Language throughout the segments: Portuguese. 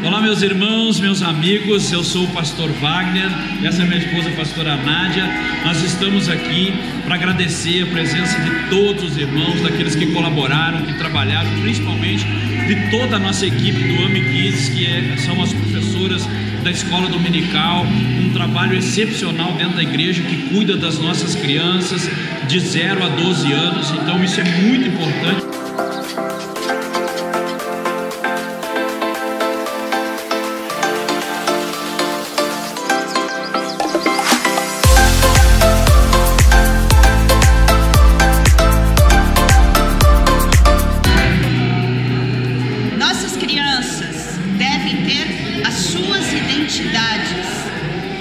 Olá meus irmãos, meus amigos, eu sou o pastor Wagner, essa é minha esposa a pastora Nádia. Nós estamos aqui para agradecer a presença de todos os irmãos, daqueles que colaboraram, que trabalharam, principalmente de toda a nossa equipe do Ame Kids, que são as professoras da escola dominical, um trabalho excepcional dentro da igreja que cuida das nossas crianças de 0 a 12 anos, então isso é muito importante.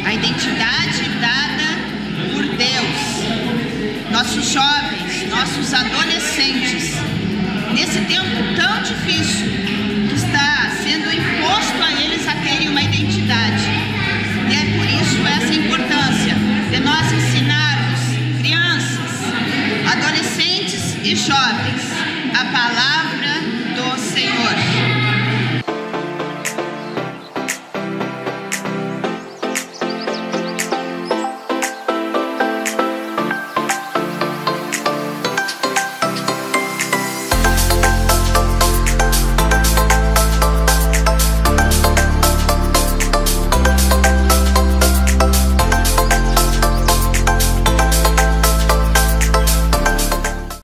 A identidade dada por Deus, nossos jovens, nossos adolescentes, nesse tempo tão difícil que está sendo imposto a eles a terem uma identidade. E é por isso essa importância de nós ensinarmos crianças, adolescentes e jovens a palavra do Senhor.